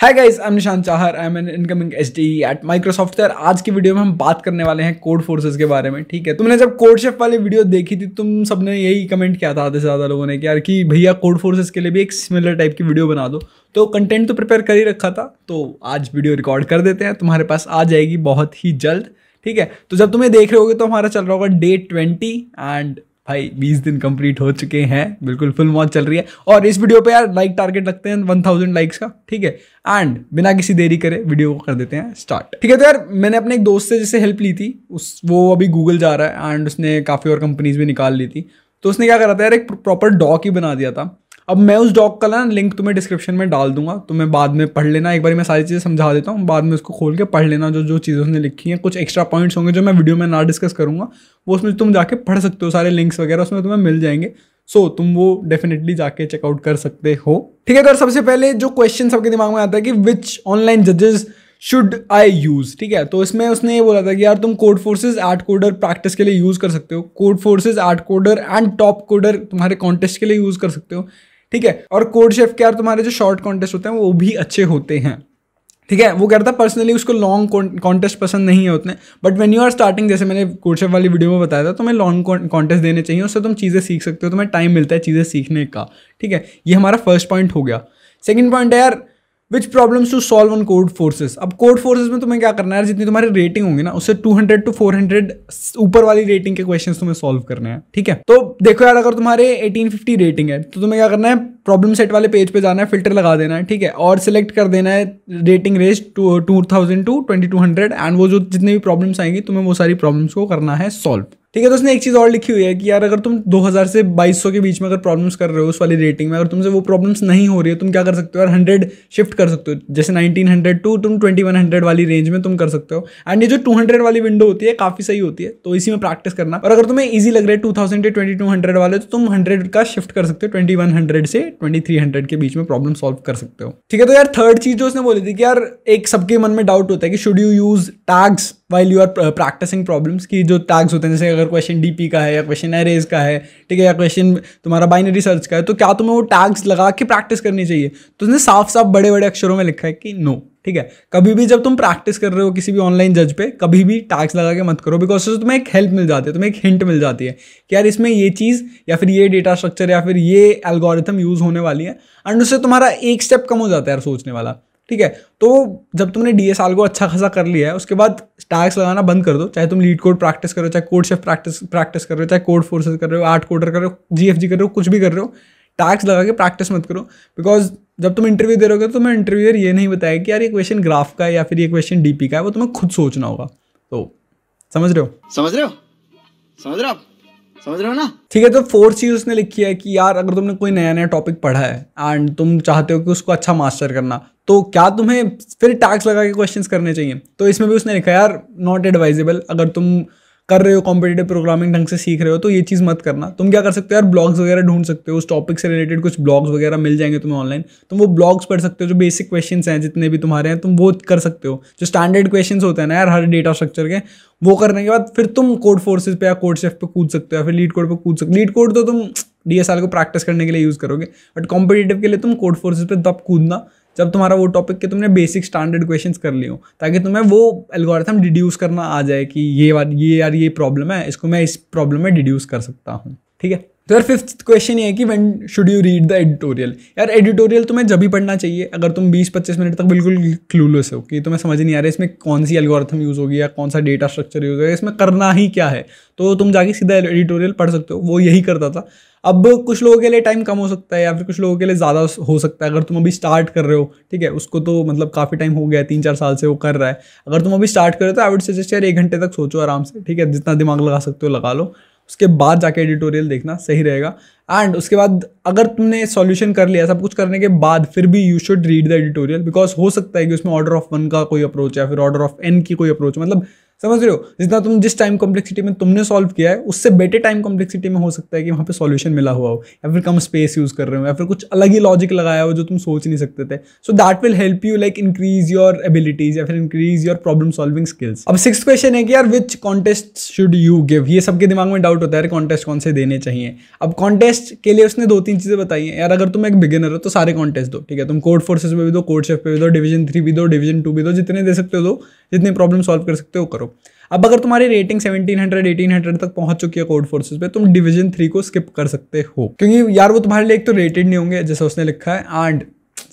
Hi guys, I am Nishan Chahar, I am an incoming SDE at Microsoft. यार आज की video में हम बात करने वाले हैं कोड फोर्सेस के बारे में। ठीक है, तुमने जब कोडशेफ वाली वीडियो देखी थी तुम सबने यही कमेंट किया था आधे से ज़्यादा लोगों ने कि यार कि भैया कोड फोर्सेस के लिए भी एक सिमिलर टाइप की वीडियो बना दो। तो कंटेंट तो प्रिपेयर कर ही रखा था, तो आज वीडियो रिकॉर्ड कर देते हैं, तुम्हारे पास आ जाएगी बहुत ही जल्द। ठीक है, तो जब तुम्हें देख रहे होगे तो हमारा चल रहा होगा डे 20 एंड भाई 20 दिन कंप्लीट हो चुके हैं, बिल्कुल फुल मौज चल रही है। और इस वीडियो पे यार लाइक टारगेट रखते हैं 1000 लाइक्स का। ठीक है, एंड बिना किसी देरी करे वीडियो को कर देते हैं स्टार्ट। ठीक है, तो यार मैंने अपने एक दोस्त से जैसे हेल्प ली थी, वो अभी गूगल जा रहा है एंड उसने काफ़ी और कंपनीज भी निकाल ली थी। तो उसने क्या करा था यार, एक प्रॉपर डॉक ही बना दिया था। अब मैं उस डॉक का ना लिंक तुम्हें डिस्क्रिप्शन में डाल दूंगा, तुम्हें बाद में पढ़ लेना। एक बार मैं सारी चीज़ें समझा देता हूँ, बाद में उसको खोल के पढ़ लेना। जो जो चीज़ें उसने लिखी हैं, कुछ एक्स्ट्रा पॉइंट्स होंगे जो मैं वीडियो में ना डिस्कस करूँगा, वो उसमें तुम जाके पढ़ सकते हो। सारे लिंक्स वगैरह उसमें तुम्हें मिल जाएंगे, सो तुम वो डेफिनेटली जाके चेकआउट कर सकते हो। ठीक है, तो सबसे पहले जो क्वेश्चन सबके दिमाग में आता है कि विच ऑनलाइन जजेस शुड आई यूज़। ठीक है, तो इसमें उसने ये बोला था कि यार तुम कोडफोर्सेस, AtCoder प्रैक्टिस के लिए यूज़ कर सकते हो, कोडफोर्सेस, AtCoder एंड TopCoder तुम्हारे कॉन्टेस्ट के लिए यूज़ कर सकते हो। ठीक है, और CodeChef के यार तुम्हारे जो शॉर्ट कॉन्टेस्ट होते हैं वो भी अच्छे होते हैं। ठीक है, वो कह रहा था पर्सनली उसको लॉन्ग कॉन्टेस्ट पसंद नहीं है उतने, but when you are starting, जैसे मैंने CodeChef वाली वीडियो में बताया था, तुम्हें लॉन्ग कॉन्टेस्ट देने चाहिए, उससे तुम चीज़ें सीख सकते हो, तुम्हें टाइम मिलता है चीज़ें सीखने का। ठीक है, ये हमारा फर्स्ट पॉइंट हो गया। सेकेंड पॉइंट है यार, which problems to solve on Codeforces. अब कोडफोर्सेस में तुम्हें क्या करना है यार, जितनी तुम्हारी रेटिंग होगी ना उससे 200 टू 400 ऊपर वाली रेटिंग के क्वेश्चंस तुम्हें सॉल्व करने हैं। ठीक है, तो देखो यार, अगर तुम्हारे 1850 रेटिंग है तो तुम्हें क्या करना है, प्रॉब्लम सेट वाले पेज पे जाना है, फिल्टर लगा देना है। ठीक है, और सिलेक्ट कर देना है रेटिंग रेंज 2000 टू 2200, एंड वो जो जितनी भी प्रॉब्लम्स आएंगी तुम्हें वो सारी प्रॉब्लम्स को करना है सॉल्व। ठीक है, तो उसने एक चीज़ और लिखी हुई है कि यार अगर तुम 2000 से 2200 के बीच में अगर प्रॉब्लम्स कर रहे हो उस वाली रेटिंग में, अगर तुमसे वो प्रॉब्लम्स नहीं हो रही है, तुम क्या कर सकते हो यार, 100 शिफ्ट कर सकते हो, जैसे 1900 टू तुम 2100 वाली रेंज में तुम कर सकते हो। एंड ये जो 200 वाली विंडो होती है काफ़ी सही होती है, तो इसी में प्रैक्टिस करना। और अगर तुम्हें ईजी लग रहा है 2000 से 2200 वाले, तो तुम 100 का शिफ्ट कर सकते हो, 2100 से 2300 के बीच में प्रॉब्लम सॉल्व कर सकते हो। ठीक है, तो यार थर्ड चीज़ जो उसने बोली थी कि यार एक सबके मन में डाउट होता है कि should you use tags while you are practising problems, की जो टैग्स होते हैं, जैसे अगर क्वेश्चन डीपी का है या क्वेश्चन एरेज का है, ठीक है, या क्वेश्चन तुम्हारा बाइनरी सर्च का है, तो क्या तुम्हें वो टैग्स लगा के प्रैक्टिस करनी चाहिए। तो उसने साफ साफ बड़े बड़े अक्षरों में लिखा है कि नो। ठीक है, कभी भी जब तुम प्रैक्टिस कर रहे हो किसी भी ऑनलाइन जज पे, कभी भी टैग्स लगा के मत करो, बिकॉज उससे तुम्हें एक हेल्प मिल जाती है, तुम्हें एक हिंट मिल जाती है कि यार इसमें ये चीज़ या फिर ये डेटा स्ट्रक्चर या फिर ये एल्गोरिथम यूज़ होने वाली है, एंड उससे तुम्हारा एक स्टेप कम हो जाता है यार सोचने वाला। ठीक है, तो जब तुमने DSL को अच्छा खासा कर लिया है उसके बाद टैग्स लगाना बंद कर दो, चाहे तुम LeetCode प्रैक्टिस करो, चाहे CodeChef प्रैक्टिस कर रहे हो, चाहे कोडफोर्सेस कर रहे हो, AtCoder कर रहे हो, GFG कर रहे हो, कुछ भी कर रहे हो, टैग्स लगा के प्रैक्टिस मत करो। बिकॉज जब तुम इंटरव्यू दे रहोगे तो तुम्हें इंटरव्यूअर ये नहीं बताएगा कि यार ये क्वेश्चन ग्राफ का है या फिर ये क्वेश्चन डीपी का है, वो तुम्हें खुद सोचना होगा। तो समझ रहे हो ना। ठीक है, तो फोर्थ चीज़ उसने लिखी है कि यार अगर तुमने कोई नया नया टॉपिक पढ़ा है एंड तुम चाहते हो कि उसको अच्छा मास्टर करना, तो क्या तुम्हें फिर टैग्स लगा के क्वेश्चंस करने चाहिए। तो इसमें भी उसने लिखा यार नॉट एडवाइजेबल, अगर तुम कर रहे हो कॉम्पिटेटिव प्रोग्रामिंग ढंग से सीख रहे हो तो ये चीज़ मत करना। तुम क्या कर सकते हो यार, ब्लॉग्स वगैरह ढूंढ सकते हो, उस टॉपिक से रिलेटेड कुछ ब्लॉग्स वगैरह मिल जाएंगे तुम्हें ऑनलाइन, तुम वो ब्लॉग्स पढ़ सकते हो, जो बेसिक क्वेश्चंस हैं जितने भी तुम्हारे हैं तुम वो कर सकते हो, जो स्टैंडर्ड क्वेश्चंस होते हैं ना यार हर डेटा स्ट्रक्चर के, वो करने के बाद फिर तुम कोडफोर्सेस पे या CodeChef पे कूद सकते हो या फिर LeetCode पे कूद सकते हो। LeetCode तो तुम DSL को प्रैक्टिस करने के लिए यूज़ करोगे, बट कॉम्पिटेटिव के लिए तुम कोडफोर्सेस पे तब कूदना जब तुम्हारा वो टॉपिक के तुमने बेसिक स्टैंडर्ड क्वेश्चंस कर लिए हो, ताकि तुम्हें वो एल्गोरिथम डिड्यूस करना आ जाए कि ये प्रॉब्लम है, इसको मैं इस प्रॉब्लम में डिड्यूस कर सकता हूँ। ठीक है, तो यार फिफ्थ क्वेश्चन ये है कि when should you read the editorial. यार एडिटोरियल तुम्हें जब भी पढ़ना चाहिए अगर तुम 20-25 मिनट तक बिल्कुल क्लूलेस हो कि तुम्हें समझ नहीं आ रहा है इसमें कौन सी एल्गोरिथम यूज़ होगी या कौन सा डेटा स्ट्रक्चर यूज़ होगा, इसमें करना ही क्या है, तो तुम जाके सीधा एडिटोरियल पढ़ सकते हो। वो यही करता था। अब कुछ लोगों के लिए टाइम कम हो सकता है या फिर कुछ लोगों के लिए ज़्यादा हो सकता है। अगर तुम अभी स्टार्ट कर रहे हो, ठीक है, उसको तो मतलब काफ़ी टाइम हो गया है, 3-4 साल से वो कर रहा है। अगर तुम अभी स्टार्ट कर रहे हो तो आई वुड सजेस्ट यार 1 घंटे तक सोचो आराम से, ठीक है, जितना दिमाग लगा सकते हो लगा लो, उसके बाद जाके एडिटोरियल देखना सही रहेगा। एंड उसके बाद अगर तुमने सॉल्यूशन कर लिया सब कुछ करने के बाद, फिर भी you should read the editorial, because हो सकता है कि उसमें ऑर्डर ऑफ 1 का कोई अप्रोच है या फिर ऑर्डर ऑफ N की कोई अप्रोच, मतलब समझ रहे हो, जितना तुम जिस टाइम कॉम्प्लेक्सिटी में तुमने सॉल्व किया है उससे बेटर टाइम कॉम्प्लेक्सिटी में हो सकता है कि वहाँ पे सॉल्यूशन मिला हुआ हो, या फिर कम स्पेस यूज़ कर रहे हो, या फिर कुछ अलग ही लॉजिक लगाया हो जो तुम सोच नहीं सकते थे। So that will help you like increase your abilities या फिर increase your problem solving skills. अब सिक्स्थ क्वेश्चन है कि यार which contest should you give. ये सबके दिमाग में डाउट होता है कॉन्टेस्ट कौन से देने चाहिए। अब कॉन्टेस्ट के लिए उसने 2-3 चीज़ें बताई हैं। यार अगर तुम एक बिगिनर हो तो सारे कॉन्टेस्ट दो, ठीक है, तुम कोडफोर्सेस में भी दो, कोडशेफ पे भी दो, डिवीजन 3 भी दो, डिवीजन 2 भी दो, जितने दे सकते हो दो, जितने प्रॉब्लम सॉल्व कर सकते हो करो। अब अगर तुम्हारी रेटिंग 1700 1800 तक पहुंच चुकी है कोडफोर्सेस पे, तुम डिवीजन 3 को स्किप कर सकते हो, क्योंकि यार वो तुम्हारे लिए एक तो रेटेड नहीं होंगे जैसा उसने लिखा है, एंड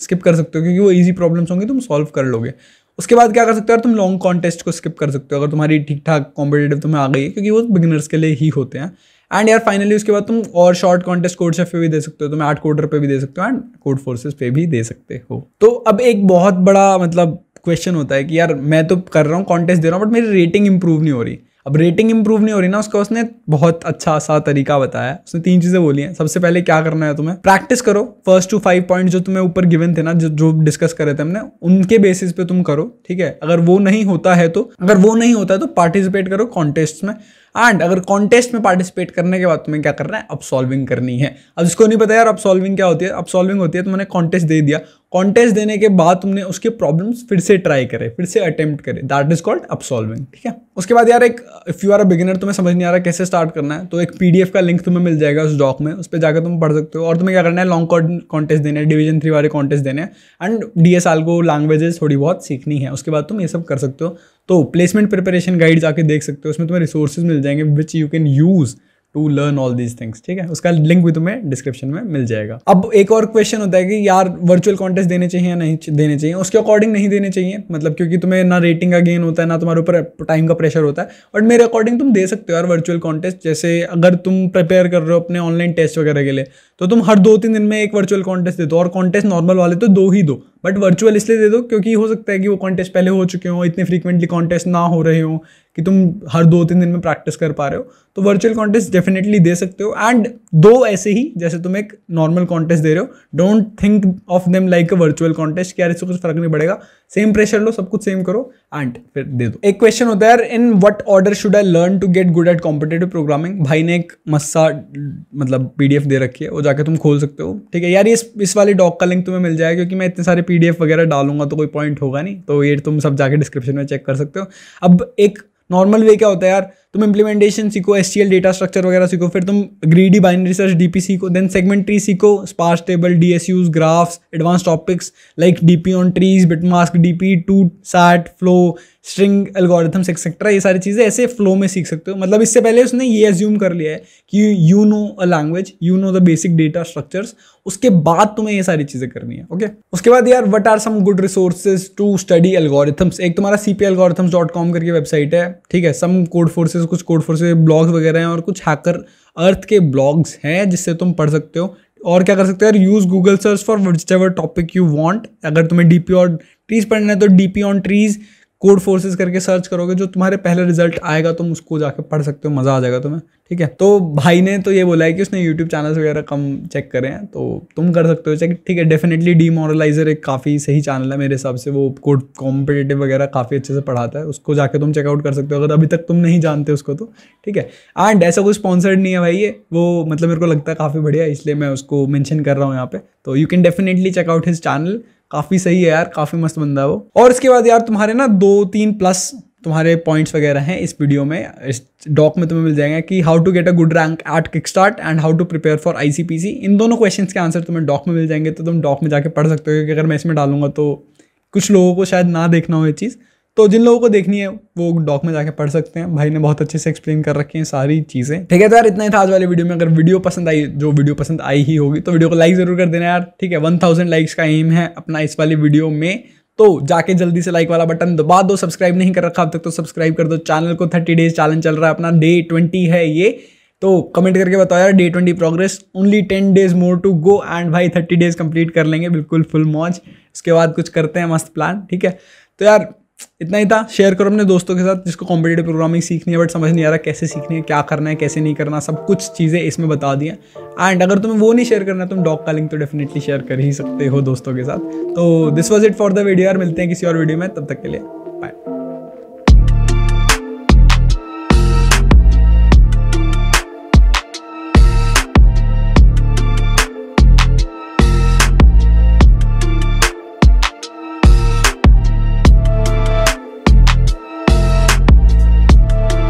स्किप कर सकते हो क्योंकि वो ईजी प्रॉब्लम्स होंगे, तुम सॉल्व कर लोगे। उसके बाद क्या कर सकते हो, तुम लॉन्ग कॉन्टेस्ट को स्किप कर सकते हो अगर तुम्हारी ठीक ठाक कॉम्पिटेटिव तुम्हें आ गई है, क्योंकि वो बिगिनर्स के लिए ही होते हैं। एंड यार फाइनली उसके बाद तुम और शॉर्ट कॉन्टेस्ट कोडशेफ पे भी दे सकते हो, तुम AtCoder पे भी दे सकते हो, एंड कोडफोर्सेस पे भी दे सकते हो। तो अब एक बहुत बड़ा मतलब क्वेश्चन होता है कि यार मैं तो कर रहा हूँ, कॉन्टेस्ट दे रहा हूँ, बट मेरी रेटिंग इंप्रूव नहीं हो रही। अब रेटिंग इंप्रूव नहीं हो रही ना, उसका उसने बहुत अच्छा सा तरीका बताया। उसने 3 चीज़ें बोली हैं। सबसे पहले क्या करना है तुम्हें, प्रैक्टिस करो। फर्स्ट 2-5 पॉइंट जो तुम्हें ऊपर गिवन थे ना, जो डिस्कस करे थे हमने, उनके बेसिस पे तुम करो, ठीक है। अगर वो नहीं होता है तो पार्टिसिपेट करो कॉन्टेस्ट में। एंड अगर कॉन्टेस्ट में पार्टिसिपेट करने के बाद तुम्हें क्या करना है, अब सॉल्विंग करनी है। अब जिसको नहीं पता यार अब सॉल्विंग क्या होती है, अब सॉल्विंग होती है तुमने कॉन्टेस्ट दे दिया, कॉन्टेस्ट देने के बाद तुमने उसके प्रॉब्लम्स फिर से ट्राई करे, फिर से अटेम्प्ट करे, that is called upsolving, ठीक है। उसके बाद यार एक if you are a beginner, तुम्हें समझ नहीं आ रहा कैसे स्टार्ट करना है, तो एक PDF का लिंक तुम्हें मिल जाएगा उस डॉक में, उस पर जाकर तुम पढ़ सकते हो। और तुम्हें क्या करना है, लॉन्ग कॉन्टेस्ट देने, डिवीजन 3 वाले कॉन्टेस्ट देने, एंड DSL को लैंग्वेजेस थोड़ी बहुत सीखनी है। उसके बाद तुम ये सब कर सकते हो। तो प्लेसमेंट प्रिपरेशन गाइड जाके देख सकते हो, उसमें तुम्हें रिसोर्सेज मिल जाएंगे which you can use to learn all these things, ठीक है। उसका लिंक भी तुम्हें डिस्क्रिप्शन में मिल जाएगा। अब एक और क्वेश्चन होता है कि यार वर्चुअल कॉन्टेस्ट देने चाहिए या नहीं देने चाहिए। उसके अकॉर्डिंग नहीं देने चाहिए, मतलब क्योंकि तुम्हें ना रेटिंग का गेन होता है, ना तुम्हारे ऊपर टाइम का प्रेशर होता है। बट मेरे अकॉर्डिंग तुम दे सकते हो यार वर्चुअल कॉन्टेस्ट। जैसे अगर तुम प्रिपेयर कर रहे हो अपने ऑनलाइन टेस्ट वगैरह के लिए, तो तुम हर 2-3 दिन में एक वर्चुअल कॉन्टेस्ट दे दो। और कॉन्टेस्ट नॉर्मल वाले तो 2 ही दो, बट वर्चुअल इसलिए दे दो क्योंकि हो सकता है कि वो कॉन्टेस्ट पहले हो चुके हों, इतने फ्रीक्वेंटली कॉन्टेस्ट ना हो रहे हो कि तुम हर 2-3 दिन में प्रैक्टिस कर पा रहे हो। तो वर्चुअल कॉन्टेस्ट डेफिनेटली दे सकते हो। एंड 2 ऐसे ही जैसे तुम एक नॉर्मल कॉन्टेस्ट दे रहे हो, don't think of them like a virtual contest कि यार इससे कुछ फर्क नहीं पड़ेगा, सेम प्रेशर लो, सब कुछ सेम करो एंड फिर दे दो। एक क्वेश्चन होता है यार, in what order should I learn to get good at competitive programming. भाई ने एक मस्सा मतलब PDF दे रखी है, वो जाके तुम खोल सकते हो, ठीक है। यार इस वाले डॉक का लिंक तुम्हें मिल जाएगा, क्योंकि मैं इतने सारे PDF वगैरह डालूंगा तो कोई पॉइंट होगा नहीं, तो ये तुम सब जाके डिस्क्रिप्शन में चेक कर सकते हो। अब एक नॉर्मल वे क्या होता है यार, तुम इंप्लीमेंटेशन सीखो, STL डेटा स्ट्रक्चर वगैरह सीखो, फिर तुम ग्रीडी बाइनरी सर्च DP सीखो, देन सेगमेंट ट्री सीखो, sparse table, DSUs, graphs, advance topics like DP on trees, bitmask, DP2, SAT, flow, string algorithms etcetera. ये सारी चीज़ें ऐसे फ्लो में सीख सकते हो। मतलब इससे पहले उसने ये एज्यूम कर लिया है कि you know a language, you know the basic data structures, उसके बाद तुम्हें ये सारी चीज़ें करनी है, ओके। उसके बाद यार what are some good resources to study algorithms. एक तुम्हारा cpalgorithms.com करके वेबसाइट है, ठीक है। सम कोडफोर्सेस, कुछ कोडफोर्सेस ब्लॉग्स वगैरह हैं और कुछ हैकर अर्थ के ब्लॉग्स हैं जिससे तुम पढ़ सकते हो। और क्या कर सकते हो यार, use Google search for whichever topic you want. अगर तुम्हें DP ऑन ट्रीज पढ़ना है तो DP ऑन ट्रीज कोडफोर्सेस करके सर्च करोगे, जो तुम्हारे पहले रिजल्ट आएगा तुम उसको जाके पढ़ सकते हो, मज़ा आ जाएगा तुम्हें, ठीक है। तो भाई ने तो ये बोला है कि उसने YouTube चैनल्स वगैरह कम चेक करें हैं, तो तुम कर सकते हो चेक, ठीक है। डेफिनेटली डीमोरलाइजर एक काफ़ी सही चैनल है मेरे हिसाब से, वो कोड कॉम्पिटेटिव वगैरह काफ़ी अच्छे से पढ़ाता है, उसको जाके तुम चेकआउट कर सकते हो अगर अभी तक तुम नहीं जानते उसको, तो ठीक है। एंड ऐसा कोई स्पॉन्सर्ड नहीं है भाई ये, वो मतलब मेरे को लगता है काफ़ी बढ़िया, इसलिए मैं उसको मैंशन कर रहा हूँ यहाँ पे। तो you can definitely check out his channel, काफ़ी सही है यार, काफ़ी मस्त बंदा है वो। और इसके बाद यार तुम्हारे ना 2-3+ तुम्हारे पॉइंट्स वगैरह हैं इस वीडियो में, इस डॉक में तुम्हें मिल जाएगा कि how to get a good rank at Kickstart and how to prepare for ICPC। इन दोनों क्वेश्चंस के आंसर तुम्हें डॉक में मिल जाएंगे, तो तुम डॉक में जाके पढ़ सकते हो, क्योंकि अगर मैं इसमें डालूंगा तो कुछ लोगों को शायद ना देखना हो ये चीज़, तो जिन लोगों को देखनी है वो डॉक में जाके पढ़ सकते हैं। भाई ने बहुत अच्छे से एक्सप्लेन कर रखी हैं सारी चीज़ें, ठीक है। तो यार इतना ही था आज वाले वीडियो में। अगर वीडियो पसंद आई, जो वीडियो पसंद आई ही होगी, तो वीडियो को लाइक ज़रूर कर देना यार, ठीक है। 1000 लाइक्स का एम है अपना इस वाली वीडियो में, तो जाके जल्दी से लाइक वाला बटन दबा दो। सब्सक्राइब नहीं कर रखा अब तक तो सब्सक्राइब कर दो चैनल को। 30 डेज चैलेंज चल रहा है अपना, डे 20 है ये, तो कमेंट करके बताओ यार day 20 progress, only 10 days more to go, and भाई 30 डेज कंप्लीट कर लेंगे बिल्कुल फुल मौज। उसके बाद कुछ करते हैं मस्त प्लान, ठीक है। तो यार इतना ही था। शेयर करो अपने दोस्तों के साथ जिसको कॉम्पिटेटिव प्रोग्रामिंग सीखनी है बट समझ नहीं आ रहा कैसे सीखनी है, क्या करना है, कैसे नहीं करना, सब कुछ चीज़ें इसमें बता दी हैं। एंड अगर तुम्हें वो नहीं शेयर करना है, तुम डॉक का लिंक तो डेफिनेटली शेयर कर ही सकते हो दोस्तों के साथ। तो this was it for the video यार, मिलते हैं किसी और वीडियो में, तब तक के लिए बाय।